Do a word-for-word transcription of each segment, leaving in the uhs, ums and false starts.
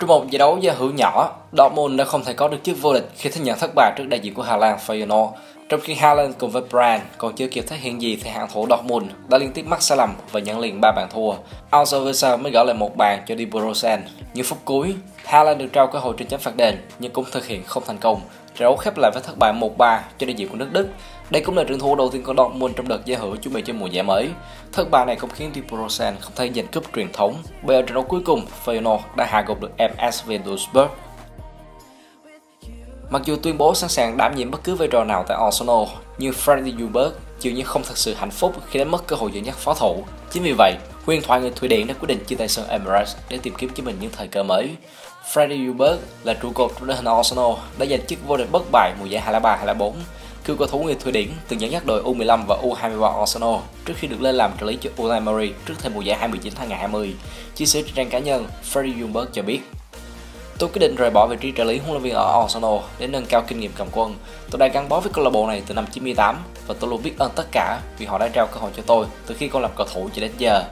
Trong một giải đấu giao hữu nhỏ, Dortmund đã không thể có được chức vô địch khi thừa nhận thất bại trước đại diện của Hà Lan Feyenoord, trong khi Haaland cùng với Brand còn chưa kịp thể hiện gì thì hàng thủ Dortmund đã liên tiếp mắc sai lầm và nhận liền ba bàn thua. Auxerre mới gỡ lại một bàn cho Di Brosen. Những phút cuối, Haaland được trao cơ hội trên chấm phạt đền nhưng cũng thực hiện không thành công. Trận đấu khép lại với thất bại một ba cho đại diện của nước Đức. Đây cũng là trận thua đầu tiên của Dortmund trong đợt giao hữu chuẩn bị cho mùa giải mới. Thất bại này không khiến Di Brosen không thể giành cúp truyền thống. Bây giờ trận đấu cuối cùng, Feyenoord đã hạ gục được em ét vê Duisburg. Mặc dù tuyên bố sẵn sàng đảm nhiệm bất cứ vai trò nào tại Arsenal, nhưng Freddie Ljungberg dường như không thật sự hạnh phúc khi đánh mất cơ hội dẫn dắt pháo thủ. Chính vì vậy, huyền thoại người Thụy Điển đã quyết định chia tay sân Emirates để tìm kiếm cho mình những thời cơ mới. Freddie Ljungberg là trụ cột trong đội hình Arsenal đã giành chức vô địch bất bại mùa giải hai nghìn không trăm linh ba hai nghìn không trăm linh bốn. Cựu cầu thủ người Thụy Điển từng dẫn dắt đội U mười lăm và U hai mươi ba Arsenal trước khi được lên làm trợ lý cho Pablo Mari trước thềm mùa giải hai nghìn không trăm mười chín hai nghìn không trăm hai mươi. Chia sẻ trên trang cá nhân, Freddie Ljungberg cho biết: "Tôi quyết định rời bỏ vị trí trợ lý huấn luyện viên ở Arsenal để nâng cao kinh nghiệm cầm quân. Tôi đã gắn bó với câu lạc bộ này từ năm chín mươi tám và tôi luôn biết ơn tất cả vì họ đã trao cơ hội cho tôi từ khi con làm cầu thủ cho đến giờ."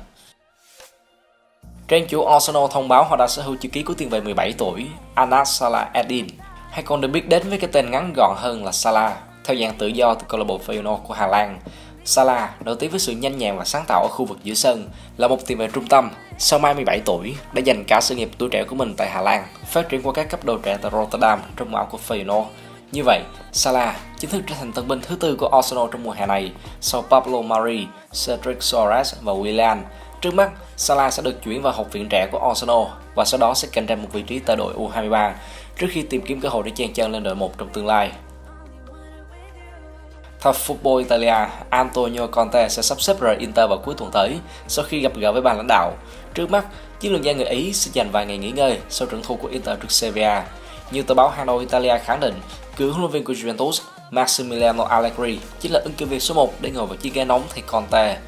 Trang chủ Arsenal thông báo họ đã sở hữu chữ ký của tiền vệ mười bảy tuổi Anna Salah Adin, hay còn được biết đến với cái tên ngắn gọn hơn là Salah, theo dạng tự do từ câu lạc bộ Feyenoord của Hà Lan. Salah, nổi tiếng với sự nhanh nhẹn và sáng tạo ở khu vực giữa sân, là một tiền vệ trung tâm. Sau mai mười bảy tuổi, đã dành cả sự nghiệp tuổi trẻ của mình tại Hà Lan, phát triển qua các cấp độ trẻ tại Rotterdam trong màu của Feyenoord. Như vậy, Salah chính thức trở thành tân binh thứ tư của Arsenal trong mùa hè này, sau Pablo Mari, Cedric Soares và Willian. Trước mắt, Salah sẽ được chuyển vào học viện trẻ của Arsenal và sau đó sẽ cạnh tranh một vị trí tại đội U hai mươi ba, trước khi tìm kiếm cơ hội để chen chân lên đội một trong tương lai. Theo Football Italia, Antonio Conte sẽ sắp xếp rời Inter vào cuối tuần tới sau khi gặp gỡ với ban lãnh đạo. Trước mắt, chiến lược gia người Ý sẽ dành vài ngày nghỉ ngơi sau trận thua của Inter trước Sevilla. Nhiều tờ báo hàng đầu Italia khẳng định, cựu huấn luyện viên của Juventus, Maximiliano Allegri chính là ứng cử viên số một để ngồi vào chiếc ghế nóng thay Conte.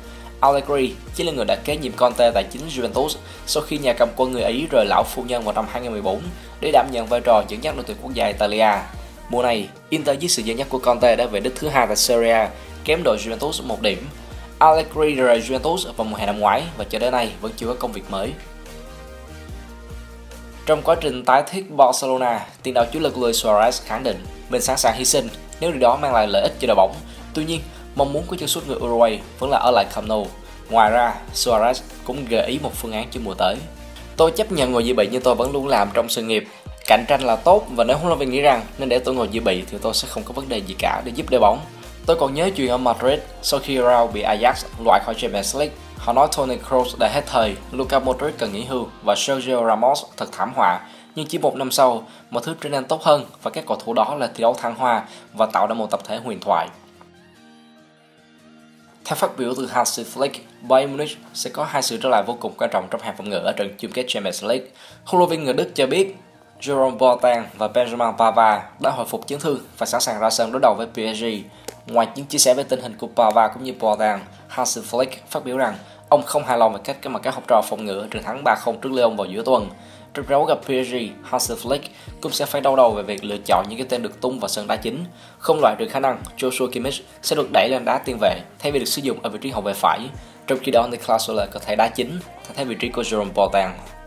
Allegri chính là người đã kế nhiệm Conte tại chính Juventus sau khi nhà cầm quân người Ý rời lão phu nhân vào năm hai nghìn không trăm mười bốn để đảm nhận vai trò dẫn dắt đội tuyển quốc gia Italia. Mùa này, Inter dưới sự dẫn dắt của Conte đã về đích thứ hai tại Serie A, kém đội Juventus một điểm. Allegri rời Juventus vào mùa hè năm ngoái và cho đến nay vẫn chưa có công việc mới. Trong quá trình tái thiết Barcelona, tiền đạo chủ lực Luis Suarez khẳng định mình sẵn sàng hy sinh nếu điều đó mang lại lợi ích cho đội bóng. Tuy nhiên, mong muốn của chân sút người Uruguay vẫn là ở lại Camp Nou. Ngoài ra, Suarez cũng gợi ý một phương án cho mùa tới. "Tôi chấp nhận ngồi dự bị như tôi vẫn luôn làm trong sự nghiệp. Cạnh tranh là tốt và nếu huấn luyện viên nghĩ rằng nên để tôi ngồi dự bị thì tôi sẽ không có vấn đề gì cả để giúp đội bóng. Tôi còn nhớ chuyện ở Madrid sau khi Real bị Ajax loại khỏi Champions League. Họ nói Toni Kroos đã hết thời, Luka Modric cần nghỉ hưu và Sergio Ramos thật thảm họa. Nhưng chỉ một năm sau, mọi thứ trở nên tốt hơn và các cầu thủ đó là thi đấu thăng hoa và tạo ra một tập thể huyền thoại." Theo phát biểu từ Hans Flick, Bayern Munich sẽ có hai sự trở lại vô cùng quan trọng trong hàng phòng ngự ở trận chung kết Champions League. Huấn luyện viên người Đức cho biết Jerome Boateng và Benjamin Pavard đã hồi phục chấn thương và sẵn sàng ra sân đối đầu với pê ét giê. Ngoài những chia sẻ về tình hình của Pavard cũng như Boateng, Hans Flick phát biểu rằng ông không hài lòng về cách mà các học trò phòng ngự trận thắng ba không trước Lyon vào giữa tuần. Trong trận đấu gặp pê ét giê, Hans Flick cũng sẽ phải đau đầu về việc lựa chọn những cái tên được tung vào sân đá chính. Không loại trừ khả năng Joshua Kimmich sẽ được đẩy lên đá tiền vệ thay vì được sử dụng ở vị trí hậu vệ phải. Trong khi đó, Niklas Süle có thể đá chính thay vị trí của Jerome Boateng.